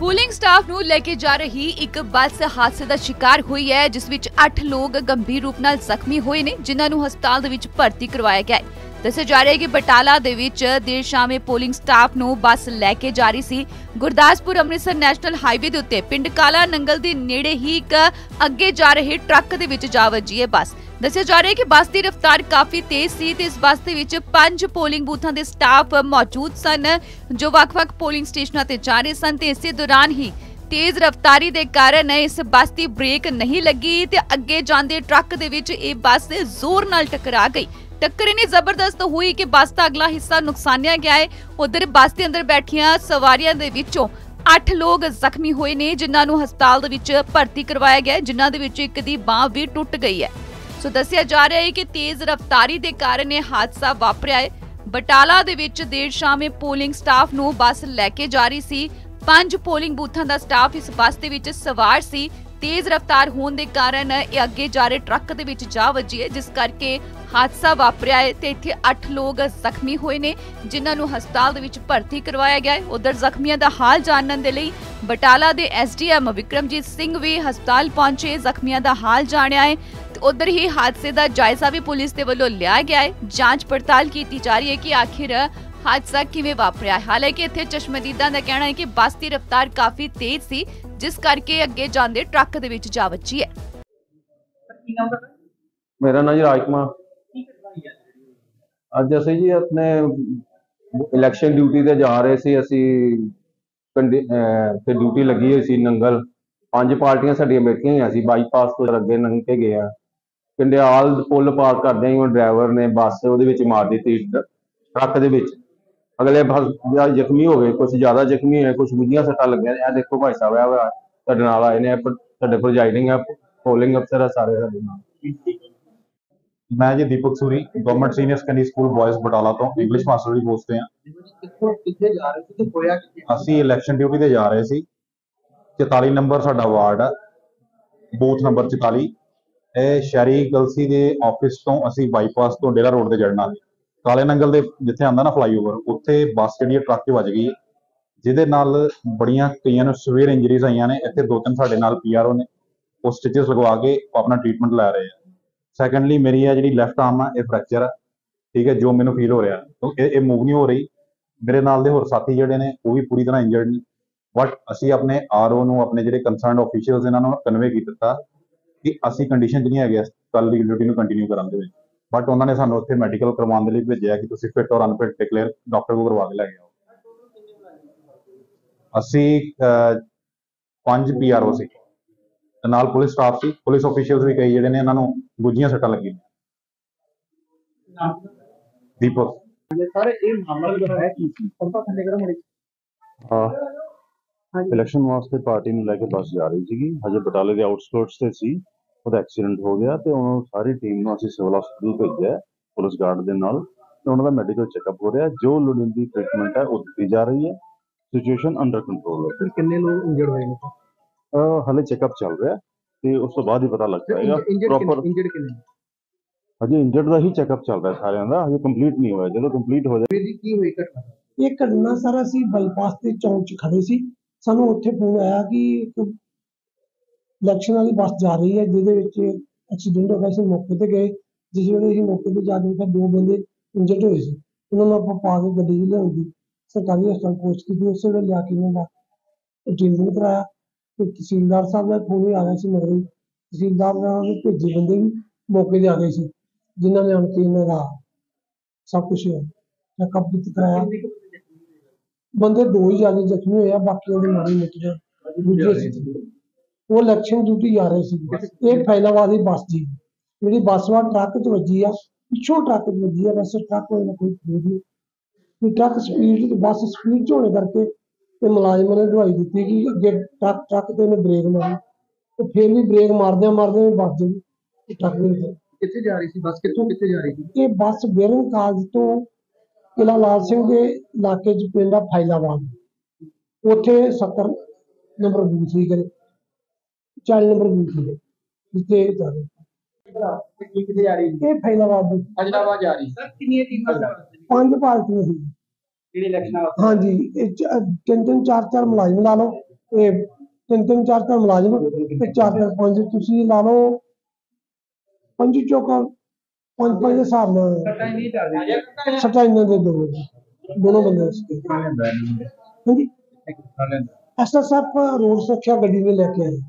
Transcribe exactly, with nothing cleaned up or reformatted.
Pooling staff ਨੂੰ ਲੈ ਕੇ ਜਾ ਰਹੀ ਇੱਕ ਬੱਸ ਹਾਦਸੇ ਦਾ ਸ਼ਿਕਾਰ ਹੋਈ ਹੈ, ਜਿਸ ਵਿੱਚ ਅੱਠ ਲੋਕ ਗੰਭੀਰ ਰੂਪ ਨਾਲ ਜ਼ਖਮੀ ਹੋਏ ਨੇ, ਜਿਨ੍ਹਾਂ ਨੂੰ ਹਸਪਤਾਲ ਦੇ ਵਿੱਚ ਭਰਤੀ ਕਰਵਾਇਆ ਗਿਆ ਹੈ। ਦੱਸਿਆ ਜਾ ਰਿਹਾ ਹੈ ਕਿ ਬਟਾਲਾ ਦੇ ਵਿੱਚ ਦੇਰ ਸ਼ਾਮ ਇਹ ਪੋਲਿੰਗ ਸਟਾਫ ਨੂੰ ਬੱਸ ਲੈ ਕੇ ਜਾ ਰਹੀ ਸੀ। ਗੁਰਦਾਸਪੁਰ ਅੰਮ੍ਰਿਤਸਰ ਨੈਸ਼ਨਲ ਹਾਈਵੇ ਦੇ ਉੱਤੇ ਪਿੰਡ ਕਾਲਾ ਨੰਗਲ ਦੇ ਨੇੜੇ ਹੀ ਇੱਕ ਅੱਗੇ ਜਾ ਰਹੇ ਟਰੱਕ ਦੇ ਵਿੱਚ ਜਾ ਵੱਜੀ ਇਹ ਬੱਸ। ਦੱਸਿਆ ਜਾ ਰਿਹਾ ਹੈ ਕਿ ਬੱਸ ਦੀ ਰਫ਼ਤਾਰ ਕਾਫੀ ਤੇਜ਼ ਸੀ ਤੇ ਇਸ ਬੱਸ ਦੇ ਵਿੱਚ ਪੰਜ ਪੋਲਿੰਗ ਬੂਥਾਂ ਦੇ ਸਟਾਫ ਮੌਜੂਦ ਸਨ, ਜੋ ਵੱਖ-ਵੱਖ ਪੋਲਿੰਗ ਸਟੇਸ਼ਨਾਂ ਤੇ ਜਾ ਰਹੇ ਸਨ ਤੇ ਇਸੇ ਦੌਰਾਨ ਹੀ ਤੇਜ਼ ਰਫ਼ਤਾਰੀ ਦੇ ਕਾਰਨ ਇਸ ਬੱਸ ਦੀ ਬ੍ਰੇਕ ਨਹੀਂ ਲੱਗੀ ਤੇ ਅੱਗੇ ਜਾਂਦੇ ਟਰੱਕ ਦੇ ਵਿੱਚ ਇਹ ਬੱਸ ਜ਼ੋਰ ਨਾਲ ਟਕਰਾ ਗਈ। टक्कर इतनी जबरदस्त हुई कि बस का अगला हिस्सा नुकसानिया गया है। उधर बस के अंदर बैठिया सवारियां दे विचों आठ लोग जख्मी हुए ने, जिन्हां नूं हस्पताल दे विच भर्ती करवाया गया, जिन्हां दे विच इक दी बांह भी टुट गई है। सो दस्सिया जा रहा है कि तेज रफ्तारी दे कारण यह हादसा वापरिया है। बटाला दे विच देर शाम पोलिंग स्टाफ नूं बस लैके जा रही सी। पंज पोलिंग बूथां दा स्टाफ इस बस दे विच सवार सी। तेज रफ्तार होने के कारण यह अगे जा रहे ट्रक दे विच जा वजी है, जिस करके हादसा वापरिया है ते इत्थे आठ लोग जख्मी हुए ने, जिन्हां नूं हस्पताल दे विच भर्ती करवाया गया है। उधर जख्मियों का हाल जानने के लिए बटाला के S D M Vikramjit Singh भी हस्पताल पहुंचे, जख्मियों का हाल जानिया है। उधर ही हादसे का जायजा भी पुलिस के वलों लिया गया है। जांच पड़ताल की जा रही है कि आखिर हादसा किवें वापरिया है। हालांकि इत्थे चश्मदीदां का कहना है कि बस की रफ्तार काफ़ी तेज सी, जिस करके अगे जाते ट्रक दे विच जा वजी है। मेरा नाम जी राजकुमार। अज असी जी अपने इलैक्शन ड्यूटी से जा रहे सी। असी ते ड्यूटी लगी हुई सी नंगल। पांच पार्टियां साडियां बैठियां हुई सी। बाईपास तो अगे लंघ के गए कंडियाल पुल पार करदे ही ड्राइवर ने बस उहदे विच मार दित्ती ट्रक दे विच। अगले बहुत जख्मी हो गए, कुछ ज्यादा जख्मी हुए, कुछ गुजिया सट्टा लगे। यह देखो भाई साहब आए ने प्रोजाइडिंग पोलिंग अफसर है सारे। मैं जी Deepak Suri, government senior secondary school boys Batala तो इंग्लिश मास्टर भी बोलते हैं। असी इलैक्शन ड्यूटी से जा रहे थे। चौताली नंबर साडा वार्ड है, बूथ नंबर चौताली। शहरी गलसी के ऑफिस तो असी बाईपास तो डेरा रोड से चढ़ना है। काले नंगल दे जिथे आंदा ना फ्लाईओवर, उत्थे बस जी ट्रक च वज गई, जिहदे नाल बड़ियां कईयां नूं सीवियर इंजरीज आईयां ने। इत्थे दो तीन साडे नाल पीआरओ ने उह स्टिचेस लगवा के अपना ट्रीटमेंट लै रहे हैं। सैकेंडली मेरी है जी लैफ्ट आर्म है, यह फ्रैक्चर है, ठीक है, जो मैनूं फील हो रहा तो ये मूव नहीं हो रही। मेरे नाल दे होर साथी जिहड़े ने वह भी पूरी तरह इंजर्ड ने। बट असी अपने आरओ नूं अपने जिहड़े कंसर्नड ऑफिशियल्स इन्हां नूं कन्वे कीता कि असी कंडीशन जिहड़ी हैगी कल दी ड्यूटी नूं कंटीन्यू करां दे। बट उन्होंने सानू उत्थे मैडिकल करवाने लिए भेजा कि तुसीं फिट और अनफिट डिक्लेयर डॉक्टर को करवा के लै आओ। असी पांच पी आर ओ सी, नाल पुलिस स्टाफ सी, पुलिस ऑफिशियल्स भी कई जिहड़े ने, इन्हां नूं गुज्जियां सट्टां लगी। दीपक इलेक्शन वास्ते पार्टी नूं लैके बस जा रही थी। हजे बटाले के आउटस्कर्ट्स से सी, ਉਹਦਾ ਐਕਸੀਡੈਂਟ ਹੋ ਗਿਆ ਤੇ ਉਹਨਾਂ ਸਾਰੀ ਟੀਮ ਨੂੰ ਅਸੀਂ ਸਿਵਲ ਹਸਪਤਾਲ ਭੇਜਿਆ ਪੁਲਿਸ ਗਾਰਡ ਦੇ ਨਾਲ ਤੇ ਉਹਨਾਂ ਦਾ ਮੈਡੀਕਲ ਚੈੱਕਅਪ ਹੋ ਰਿਹਾ। ਜੋ ਲੋੜੀਂਦੀ ਟ੍ਰੀਟਮੈਂਟ ਹੈ ਉਹ ਦਿੱਤੀ ਜਾ ਰਹੀ ਹੈ। ਸਿਚੁਏਸ਼ਨ ਅੰਡਰ ਕੰਟਰੋਲ ਹੈ। ਕਿੰਨੇ ਲੋਕ ਇੰਜਰਡ ਹੋਏ ਨੇ ਹਾਲੇ ਚੈੱਕਅਪ ਚੱਲ ਰਿਹਾ ਤੇ ਉਸ ਤੋਂ ਬਾਅਦ ਹੀ ਪਤਾ ਲੱਗ ਜਾਏਗਾ ਪ੍ਰੋਪਰ ਇੰਜਰਡ ਕਿੰਨੇ। ਹਜੇ ਇੰਜਰਡ ਦਾ ਹੀ ਚੈੱਕਅਪ ਚੱਲ ਰਿਹਾ ਸਾਰਿਆਂ ਦਾ, ਹਜੇ ਕੰਪਲੀਟ ਨਹੀਂ ਹੋਇਆ। ਜਦੋਂ ਕੰਪਲੀਟ ਹੋ ਜਾਵੇ ਇਹਦੀ ਕੀ ਹੋਈ ਘਟਨਾ। ਇਹ ਘਟਨਾ ਸਾਰਾ ਸੀ ਬਲਪਾਸ ਤੇ ਚੌਂਕ ਚ ਖੜੇ ਸੀ। ਸਾਨੂੰ ਉੱਥੇ ਫੋਨ ਆਇਆ ਕਿ ਇੱਕ इलैक्शन वाली बस जा रही है जिहदे विच एक्सीडेंट हो गया। असीं मौके पर गए, जिस वेले असीं मौके पर जाके फिर दो बंदे इंजर्ड होए सी। उन्होंने आपां पा के गड्डी लिआउण दी सरकारी हस्पताल पोस्ट कीती। उस वेले लिआ के उन्होंने ट्रीटमेंट कराया। तहसीलदार साहब का फोन भी आ गया सी मगर तहसीलदार ने भेजे बंदे भी मौके पर आ गए सी, जिन्हां ने आण के इन्हां दा सब कुछ चैकअप कराया। बंदे दो ही जाके जख्मी होए, बाकी उहदी माड़ी मोटी दूजे वो इलैक्शन ड्यूटी जा रहे थे। एक फैलावाद की बस थी जी, बस वहाँ ट्रक च वजी है, पिछों ट्रक च वजी है। वैसे ट्रक होने कोई फूट नहीं, ट्रक स्पीड बस स्पीड च होने करके मुलाजम ने दवाई दी कि अगे ट्रक ट्रक तो इन्हें ब्रेक मारी, तो फिर भी ब्रेक मारद मारद बस जी ट्रक कितने जा रही थी। बस कितों कितने जा रही थी। ये बस बेरंग कालज तो किला लाल सिंह के इलाके पिंड है फैलावाद, उत्थे सत्तर नंबर बूथ ही करे चालीस नंबर हाँ जी। तीन तीन चार चार मुलाजिम ला लो तीन तीन चार चार मुलाजिम चार चार पंज तुसी ला लो पंज चौका पंज पंज हिसाब ना सटाई ना दे दो दोनों बंदे इसके। हां जी एसएसएफ रोड सुरक्षा गड्डी में लेके आए